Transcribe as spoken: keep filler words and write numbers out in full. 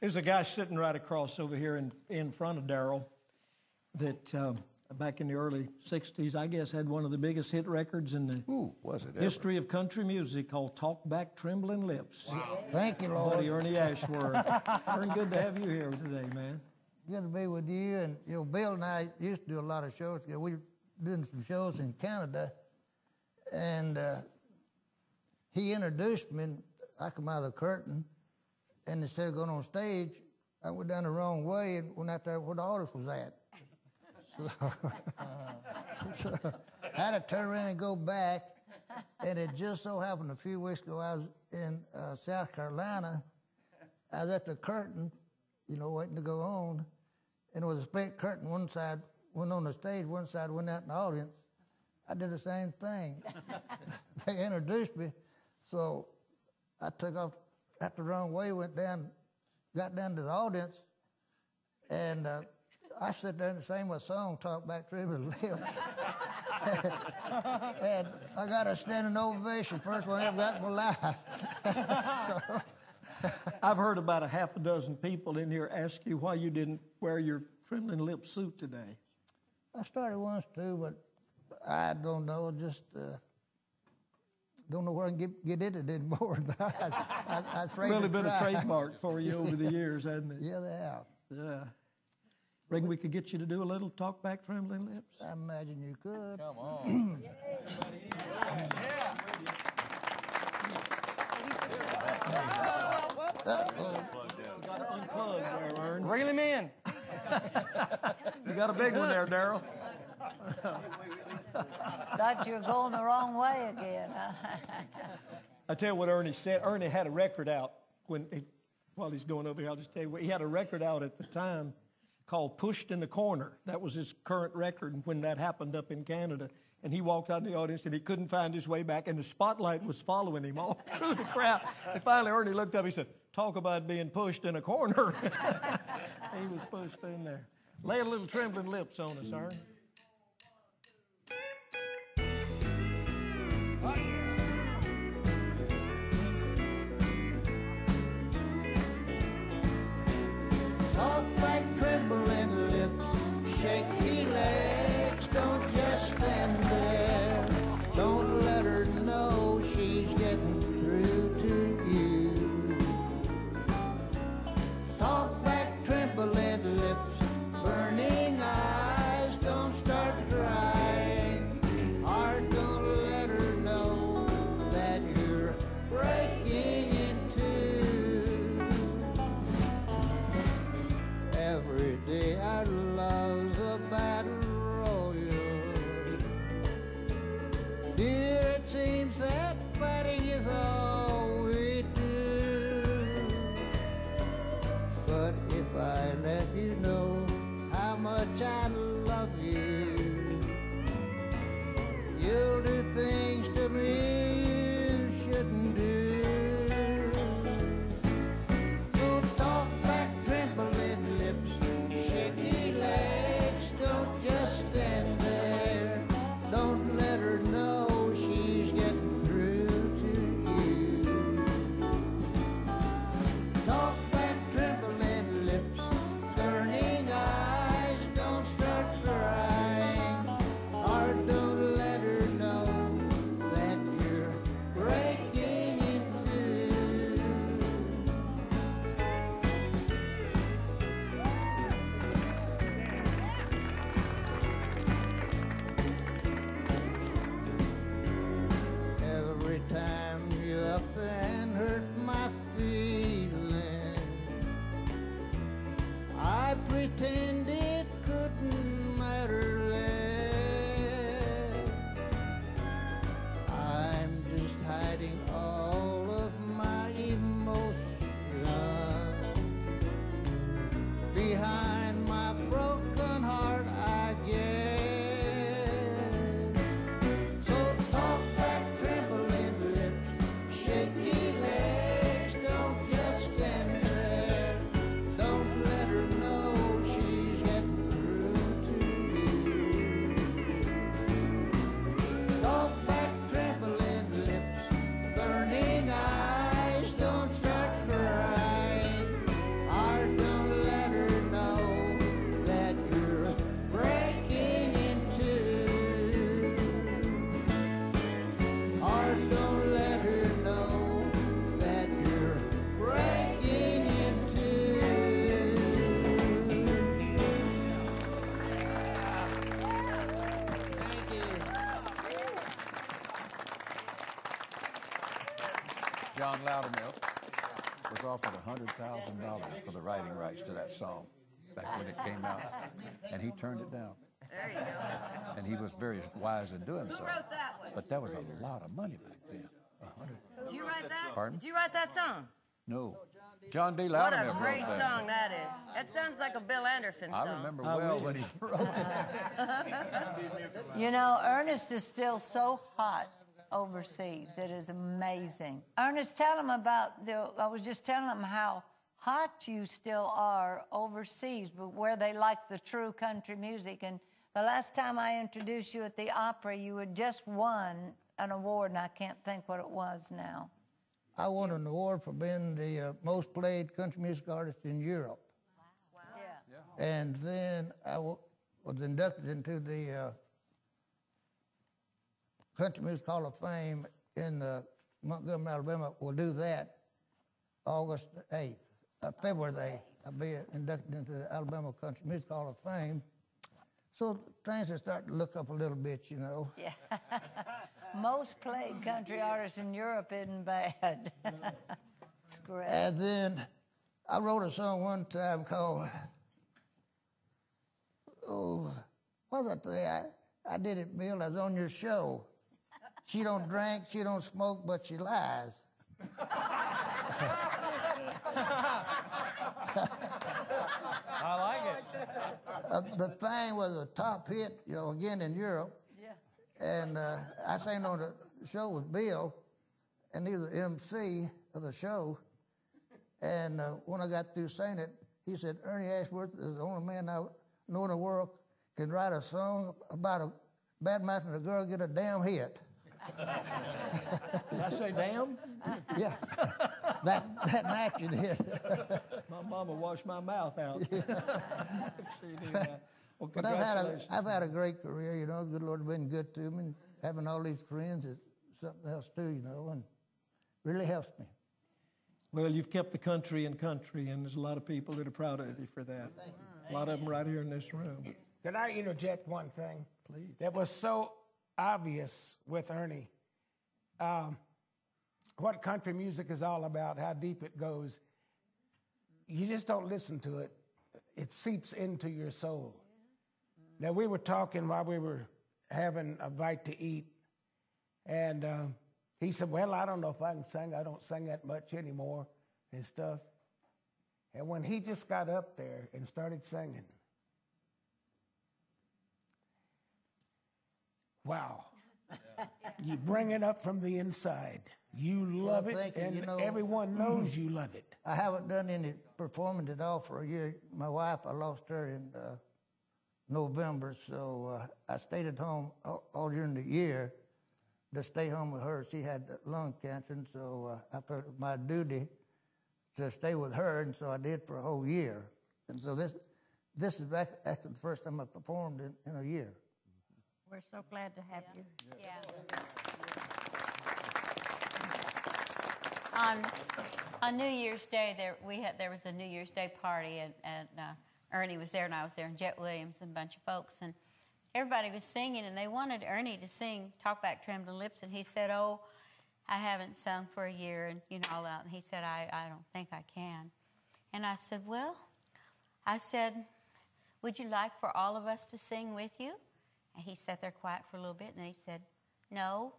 There's a guy sitting right across over here in, in front of Daryl that uh, back in the early sixties, I guess, had one of the biggest hit records in the Ooh, was it history ever. of country music called Talk Back, Tremblin' Lips. Wow. Thank you, Lord. Buddy Ernie Ashworth. Ernie, good to have you here today, man. Good to be with you. And, you know, Bill and I used to do a lot of shows. We were doing some shows in Canada, and uh, he introduced me, and I come out of the curtain, and instead of going on stage, I went down the wrong way and went out there where the audience was at. So, so I had to turn around and go back, and it just so happened a few weeks ago I was in uh, South Carolina. I was at the curtain, you know, waiting to go on, and it was a split curtain. One side went on the stage, one side went out in the audience. I did the same thing. They introduced me, so I took off out the wrong way, went down, got down to the audience, and uh, I sat there and sang my song, Talk Back, Tremblin' Lips. And I got a standing ovation, first one I ever got in my life. So, I've heard about a half a dozen people in here ask you why you didn't wear your Tremblin' Lips suit today. I started once too, but I don't know, just uh, don't know where I can get, get it anymore. I, I, I've really been try. a trademark for you over the years, hasn't it? Yeah, they have. Yeah. Reckon we could get you to do a little Talk Back, Tremblin' Lips? I imagine you could. Come on. Yeah. Yeah. Got unplugged there, Vern. Reel him in. You got a big one there, Daryl. Thought you were going the wrong way again. I tell you what Ernie said. Ernie had a record out when he, while he's going over here. I'll just tell you what he had a record out at the time called "Pushed in the Corner." That was his current record when that happened up in Canada. And he walked out in the audience and he couldn't find his way back. And the spotlight was following him all through the crowd. And finally, Ernie looked up. He said, "Talk about being pushed in a corner." He was pushed in there. Lay a little Tremblin' Lips on us, Ernie. Talk back, trembling lips, shaky legs, don't just stand there. Don't let her know she's getting through to you. Talk back, trembling lips, burning eyes, don't start crying. Or don't let her know that you're breaking in two. Every day our love's a battle royal. Dear, it seems that fighting is all we do. But if I let you know how much I love you, you'll do things to me you shouldn't do. So talk back, trembling lips, shaky legs, don't just stand there. Don't let her know she's getting through to you. Talk back, trembling lips, burning eyes, start crying, or don't let her know that you're breaking in two. Every time you up and hurt my feelings, I pretend it couldn't matter less. I'm just hiding all of my emotions behind my broken heart, I guess. So talk back, trembling lips, shaking. John Loudermilk was offered one hundred thousand dollars for the writing rights to that song back when it came out, and he turned it down. There you go. And he was very wise in doing so. Who wrote that one? But that was a lot of money back then. A hundred. Did you write that? Pardon? Did you write that song? No. John D. Loudermilk wrote that. What a great song that is. That sounds like a Bill Anderson song. I remember well when he wrote it. You know, Ernest is still so hot overseas. It is amazing. Ernest, tell him about the... I was just telling him how hot you still are overseas, but where they like the true country music. And the last time I introduced you at the opera, you had just won an award, and I can't think what it was now. I won an award for being the uh, most played country music artist in Europe. Wow. Wow. Yeah. Yeah. And then I w was inducted into the uh, Country Music Hall of Fame in uh, Montgomery, Alabama. We'll do that August eighth. Uh, February eighth, I'll be inducted into the Alabama Country Music Hall of Fame. So things are starting to look up a little bit, you know. Yeah. Most played country artists in Europe isn't bad. It's great. And then I wrote a song one time called, oh, what was that thing? I, I did it, Bill, I was on your show. She don't drink, she don't smoke, but she lies. I like it. Uh, the thing was a top hit, you know, again in Europe. Yeah. And uh, I sang on the show with Bill, and he was the M C of the show. And uh, when I got through saying it, he said, Ernie Ashworth is the only man I know in the world can write a song about a bad mouthing a girl get a damn hit. Did I say damn? Yeah. That, that night you did. My mama washed my mouth out. Yeah. She knew that. Well, but I've had, a, I've had a great career, you know. The good Lord has been good to me. And having all these friends is something else too, you know, and really helps me. Well, you've kept the country in country, and there's a lot of people that are proud of you for that. Thank you. A lot of them right here in this room. Could I interject one thing? Please. That was so obvious with Ernie. Um, what country music is all about, how deep it goes. You just don't listen to it. It seeps into your soul. Now, we were talking while we were having a bite to eat, and uh, he said, well, I don't know if I can sing. I don't sing that much anymore and stuff. And when he just got up there and started singing, wow. Yeah. You bring it up from the inside. You love well, it, and you, you know, everyone knows you love it. I haven't done any performing at all for a year. My wife, I lost her in uh, November, so uh, I stayed at home all, all during the year to stay home with her. She had lung cancer, and so uh, I felt it was my duty to stay with her, and so I did for a whole year. And so this, this is back, actually the first time I performed in, in a year. We're so glad to have yeah. you. Yeah. yeah. On, on New Year's Day, there we had there was a New Year's Day party, and, and uh, Ernie was there, and I was there, and Jet Williams and a bunch of folks, and everybody was singing, and they wanted Ernie to sing "Talk Back, Tremblin' Lips," and he said, "Oh, I haven't sung for a year," and you know all that. And he said, "I I don't think I can," and I said, "Well," I said, "Would you like for all of us to sing with you?" And he sat there quiet for a little bit, and then he said, no.